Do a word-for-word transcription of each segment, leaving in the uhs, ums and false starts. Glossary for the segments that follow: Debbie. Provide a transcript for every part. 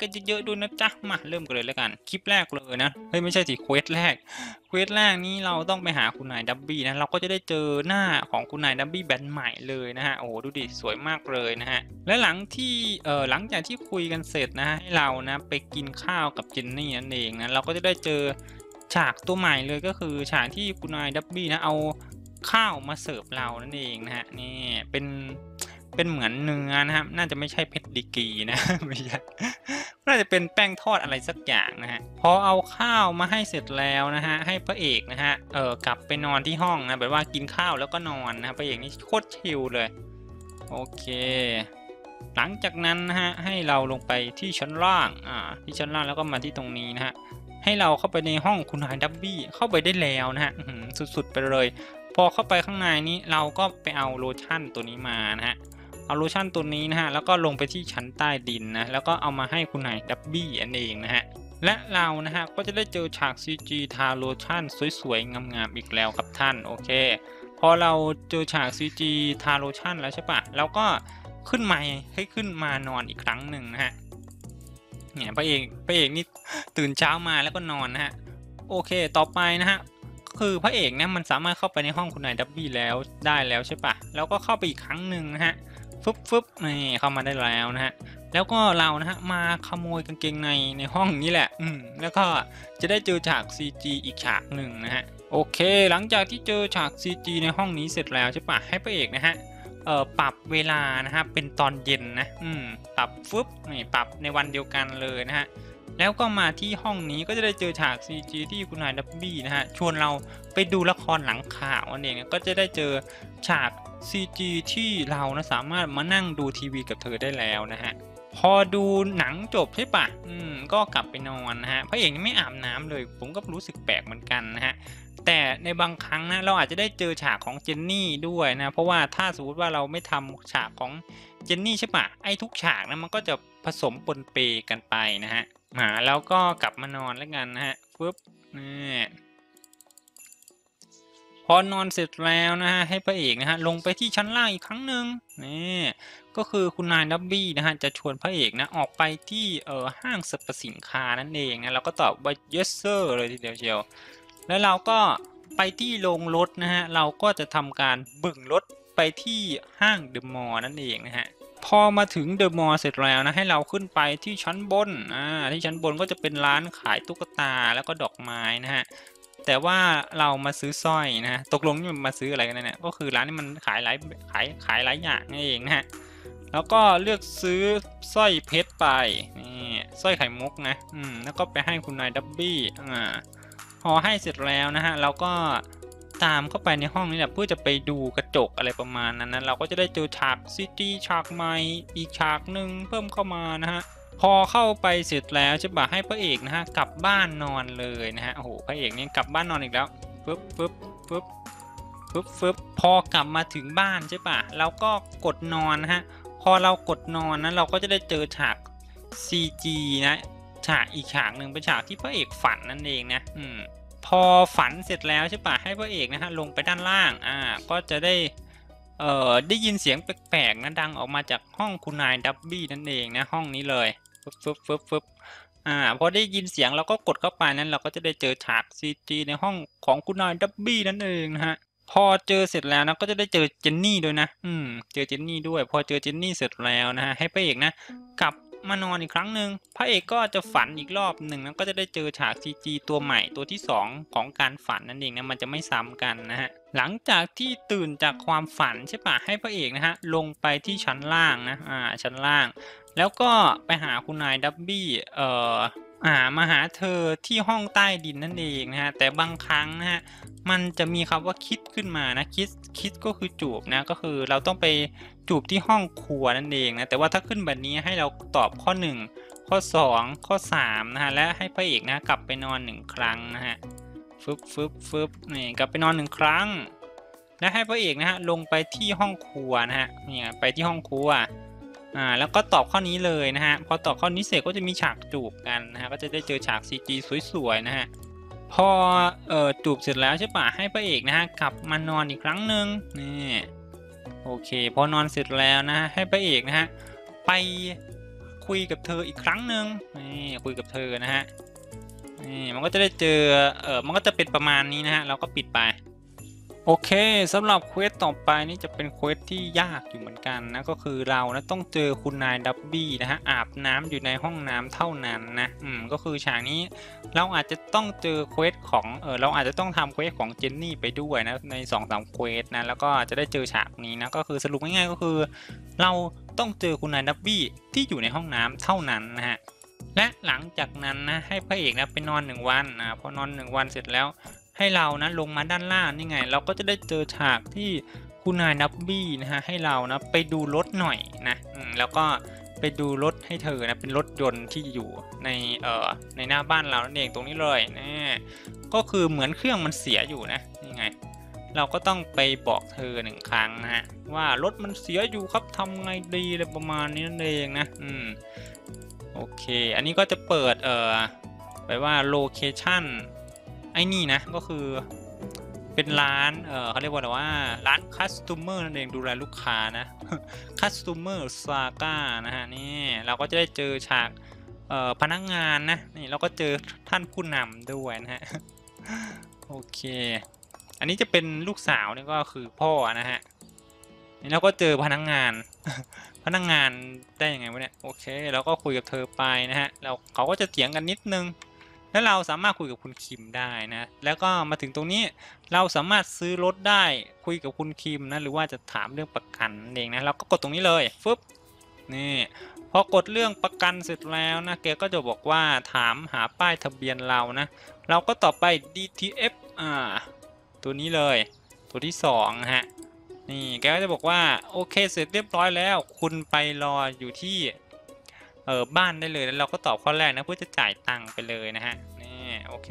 กันเยอะๆดูนะจ๊ะมาเริ่มกันเลยแล้วกันคลิปแรกเลยนะเฮ้ยไม่ใช่สิเควสแรกเควสแรกนี้เราต้องไปหาคุณนายดับบี้นะเราก็จะได้เจอหน้าของคุณนายดับบี้แบนใหม่เลยนะฮะโอ้โหดูดิสวยมากเลยนะฮะและหลังที่เอ่อหลังจากที่คุยกันเสร็จนะให้เรานะไปกินข้าวกับเจนนี่นั่นเองนะเราก็จะได้เจอฉากตัวใหม่เลยก็คือฉากที่คุณนายดับบี้นะเอาข้าวมาเสิร์ฟเรานั่นเองนะฮะนี่เป็นเป็นเหมือนเนื้อนะครับน่าจะไม่ใช่เพชรดิกีนะไม่ใช่น่าจะเป็นแป้งทอดอะไรสักอย่างนะฮะพอเอาข้าวมาให้เสร็จแล้วนะฮะให้พระเอกนะฮะเออกลับไปนอนที่ห้องนะแบบว่ากินข้าวแล้วก็นอนนะพระเอกนี่โคตรชิลเลยโอเคหลังจากนั้นนะฮะให้เราลงไปที่ชั้นล่างอ่าที่ชั้นล่างแล้วก็มาที่ตรงนี้นะฮะให้เราเข้าไปในห้องคุณนายดับบี้เข้าไปได้แล้วนะฮะสุดๆไปเลยพอเข้าไปข้างในนี้เราก็ไปเอาโลชั่นตัวนี้มานะฮะเอาโลชั่นตัวนี้นะฮะแล้วก็ลงไปที่ชั้นใต้ดินนะแล้วก็เอามาให้คุณนายดับบี้อันเองนะฮะและเรานะฮะก็จะได้เจอฉาก ซี จี ทาโลชั่นสวยๆงามๆอีกแล้วครับท่านโอเคพอเราเจอฉาก ซี จี ทาโลชั่นแล้วใช่ปะแล้วก็ขึ้นมาให้ขึ้นมานอนอีกครั้งหนึ่งนะฮะเนี่ยพระเอกพระเอกนี่ตื่นเช้ามาแล้วก็นอนนะฮะโอเคต่อไปนะฮะคือพระเอกเนี่ยมันสามารถเข้าไปในห้องคุณนายดับบี้แล้วได้แล้วใช่ปะแล้วก็เข้าไปอีกครั้งหนึ่งนะฮะฟึบฟึบนี่เข้ามาได้แล้วนะฮะแล้วก็เรานะฮะมาขโมยกางเกงในในห้องนี้แหละอืมแล้วก็จะได้เจอฉาก ซี จี อีกฉากหนึ่งนะฮะโอเคหลังจากที่เจอฉาก ซี จี ในห้องนี้เสร็จแล้วใช่ปะให้พระเอกนะฮะเอ่อปรับเวลานะฮะเป็นตอนเย็นนะอืมปรับฟึบนี่ปรับในวันเดียวกันเลยนะฮะแล้วก็มาที่ห้องนี้ก็จะได้เจอฉาก ซี จี ที่คุณนายดับบี้นะฮะชวนเราไปดูละครหลังข่าวนั่นเองก็จะได้เจอฉาก ซี จี ที่เรานะสามารถมานั่งดูทีวีกับเธอได้แล้วนะฮะพอดูหนังจบใช่ปะอืมก็กลับไปนอนนะฮะพระเอกยังไม่อาบน้ำเลยผมก็รู้สึกแปลกเหมือนกันนะฮะแต่ในบางครั้งนะเราอาจจะได้เจอฉากของเจนนี่ด้วยนะเพราะว่าถ้าสมมติว่าเราไม่ทำฉากของเจนนี่ใช่ปะไอ้ทุกฉากนะมันก็จะผสมปนเปกันไปนะฮะมาแล้วก็กลับมานอนแล้วกันนะฮะปึ๊บนี่พอนอนเสร็จแล้วนะฮะให้พระเอกนะฮะลงไปที่ชั้นล่างอีกครั้งหนึ่งนี่ก็คือคุณนายดับบี้นะฮะจะชวนพระเอกนะออกไปที่เออห้างสรรพสินค้านั่นเองนะเราก็ตอบว่า yes sir เลยทีเดียวเชียวแล้วเราก็ไปที่โรงรถนะฮะเราก็จะทำการบึ่งรถไปที่ห้างเดอะมอลล์นั่นเองนะฮะพอมาถึงเดอะมอลล์เสร็จแล้วนะให้เราขึ้นไปที่ชั้นบนอ่าที่ชั้นบนก็จะเป็นร้านขายตุ๊กตาแล้วก็ดอกไม้นะฮะแต่ว่าเรามาซื้อสร้อยนะตกลงนี่มันมาซื้ออะไรกันเนี่ยก็คือร้านนี้มันขายหลายขายขายหลายอย่างนี่เองนะฮะแล้วก็เลือกซื้อสร้อยเพชรไปนี่สร้อยไข่มุกนะอืมแล้วก็ไปให้คุณนายดับบี้อ่าพอให้เสร็จแล้วนะฮะเราก็ตามเข้าไปในห้องนี้แหละเพื่อจะไปดูกระจกอะไรประมาณนั้นนะเราก็จะได้เจอฉากซิตี้ฉากใหม่อีกฉากหนึ่งเพิ่มเข้ามานะฮะพอเข้าไปเสร็จแล้วจะบอกให้พระเอกนะฮะกลับบ้านนอนเลยนะฮะโอ้โหพระเอกนี่กลับบ้านนอนอีกแล้วปึ๊บปึ๊บปึ๊บปึ๊บปึ๊บพอกลับมาถึงบ้านใช่ปะเราก็กดนอนนะฮะพอเรากดนอนนะเราก็จะได้เจอฉาก ซี จี นะฉากอีกฉากหนึ่งเป็นฉากที่พระเอกฝันนั่นเองนะอืมพอฝันเสร็จแล้วใช่ปะให้พระเอกนะฮะลงไปด้านล่างอ่าก็จะได้เอ่อได้ยินเสียงแปลกๆนะดังออกมาจากห้องคุณนายดับบี้นั่นเองนะห้องนี้เลยฟึบฟึบฟึบฟึบอ่าพอได้ยินเสียงเราก็กดเข้าไปนั้นเราก็จะได้เจอฉาก ซี จี ในห้องของคุณนายดับบี้นั่นเองนะฮะพอเจอเสร็จแล้วนะก็จะได้เจอเจนนี่ด้วยนะอืมเจอเจนนี่ด้วยพอเจอเจนนี่เสร็จแล้วนะฮะให้พระเอกนะกลับมานอนอีกครั้งหนึ่งพระเอกก็จะฝันอีกรอบหนึ่งแล้วก็จะได้เจอฉาก ซี จี ตัวใหม่ตัวที่สองของการฝันนั่นเองนะมันจะไม่ซ้ำกันนะฮะหลังจากที่ตื่นจากความฝันใช่ปะให้พระเอกนะฮะลงไปที่ชั้นล่างนะอ่าชั้นล่างแล้วก็ไปหาคุณนายดับบี้เอ่ออ่ามาหาเธอที่ห้องใต้ดินนั่นเองนะฮะแต่บางครั้งนะฮะมันจะมีคำว่าคิดขึ้นมานะคิดคิดก็คือจูบนะก็คือเราต้องไปจูบที่ห้องครัวนั่นเองนะแต่ว่าถ้าขึ้นแบบนี้ให้เราตอบข้อหนึ่งข้อสองข้อสามนะฮะและให้พระเอกนะกลับไปนอนหนึ่งครั้งนะฮะฟึบฟึบฟึบนี่กลับไปนอนหนึ่งครั้งและให้พระเอกนะฮะลงไปที่ห้องครัวนะฮะเนี่ยไปที่ห้องครัวอ่าแล้วก็ตอบข้อนี้เลยนะฮะพอตอบข้อนี้เสร็จก็จะมีฉากจูบกันนะฮะก็จะได้เจอฉาก ซี จี สวยๆนะฮะพอเอ่อจูบเสร็จแล้วใช่ปะให้พระเอกนะฮะกลับมานอนอีกครั้งหนึ่งนี่โอเคพอนอนเสร็จแล้วนะฮะให้พระเอกนะฮะไป คุยกับเธออีกครั้งหนึ่งนี่คุยกับเธอนะฮะนี่มันก็จะได้เจอเออมันก็จะเป็นประมาณนี้นะฮะเราก็ปิดไปโอเคสำหรับเควสต่อไปนี่จะเป็นเควสที่ยากอยู่เหมือนกันนะก็คือเรานะต้องเจอคุณนายดับบี้นะฮะอาบน้ำอยู่ในห้องน้ำเท่านั้นนะอืมก็คือฉากนี้เราอาจจะต้องเจอเควสของเออเราอาจจะต้องทำเควสของเจนนี่ไปด้วยนะใน สองสาม เควสนะแล้วก็จะได้เจอฉากนี้นะก็คือสรุปง่ายๆก็คือเราต้องเจอคุณนายดับบี้ที่อยู่ในห้องน้ำเท่านั้นนะฮะและหลังจากนั้นนะให้พระเอกนะไปนอนหนึ่งวันนะพอนอนหนึ่งวันเสร็จแล้วให้เรานะลงมาด้านล่างนี่ไงเราก็จะได้เจอฉากที่คุณนายดับบี้นะฮะให้เรานะไปดูรถหน่อยนะแล้วก็ไปดูรถให้เธอนะเป็นรถยนต์ที่อยู่ในเอ่อในหน้าบ้านเรานั่นเองตรงนี้เลยนะก็คือเหมือนเครื่องมันเสียอยู่นะนี่ไงเราก็ต้องไปบอกเธอหนึ่งครั้งนะฮะว่ารถมันเสียอยู่ครับทำไงดีอะไรประมาณนี้นั่นเองนะอืมโอเคอันนี้ก็จะเปิดเอ่อไปว่าโลเคชั่นไอ้นี่นะก็คือเป็นร้านเออเขาเรียกว่าอะไรว่าร้าน คัสโตเมอร์ นั่นเองดูแลลูกค้านะ คัสโตเมอร์ Saga นะฮะนี่เราก็จะได้เจอฉากเอ่อพนักงานนะนี่เราก็เจอท่านผู้นำด้วยนะฮะ โอเคอันนี้จะเป็นลูกสาวนี่ก็คือพ่อนะฮะนี่เราก็เจอพนักงาน พนักงานได้ยังไงวะเนี่ยโอเคเราก็คุยกับเธอไปนะฮะเราเขาก็จะเถียงกันนิดนึงแล้วเราสามารถคุยกับคุณคิมได้นะแล้วก็มาถึงตรงนี้เราสามารถซื้อรถได้คุยกับคุณคิมนะหรือว่าจะถามเรื่องประกันเองนะเราก็กดตรงนี้เลยฟึบนี่พอกดเรื่องประกันเสร็จแล้วนะแกก็จะบอกว่าถามหาป้ายทะเบียนเรานะเราก็ต่อไป ดี ที เอฟ อ่าตัวนี้เลยตัวที่สองนะฮะนี่แกก็จะบอกว่าโอเคเสร็จเรียบร้อยแล้วคุณไปรออยู่ที่เออบ้านได้เลยแล้วเราก็ตอบข้อแรกนะเพื่อจะจ่ายตังค์ไปเลยนะฮะนี่โอเค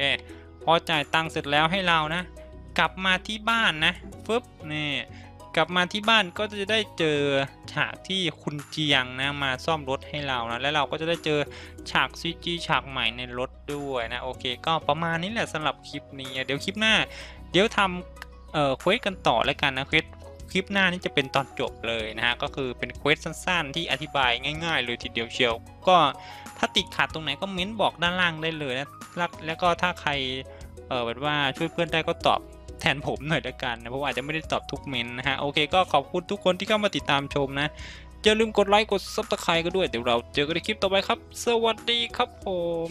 พอจ่ายตังค์เสร็จแล้วให้เรานะกลับมาที่บ้านนะฟึบนี่กลับมาที่บ้านก็จะได้เจอฉากที่คุณเจียงนะมาซ่อมรถให้เรานะแล้วเราก็จะได้เจอฉาก ซี จี ฉากใหม่ในรถด้วยนะโอเคก็ประมาณนี้แหละสำหรับคลิปนี้เดี๋ยวคลิปหน้าเดี๋ยวทำเอ่อเควสกันต่อแล้วกันนะเควสคลิปหน้านี่จะเป็นตอนจบเลยนะฮะก็คือเป็นเควสสั้นๆที่อธิบายง่ายๆเลยทีเดียวเชียวก็ถ้าติดขัดตรงไหนก็เม้นบอกด้านล่างได้เลยนะแล้วก็ถ้าใครเออแบบว่าช่วยเพื่อนได้ก็ตอบแทนผมหน่อยละกันนะเพราะอาจจะไม่ได้ตอบทุกเม้นนะฮะโอเคก็ขอบคุณทุกคนที่เข้ามาติดตามชมนะอย่าลืมกดไลค์กดซับสไครป์ก็ด้วยเดี๋ยวเราเจอกันในคลิปต่อไปครับสวัสดีครับผม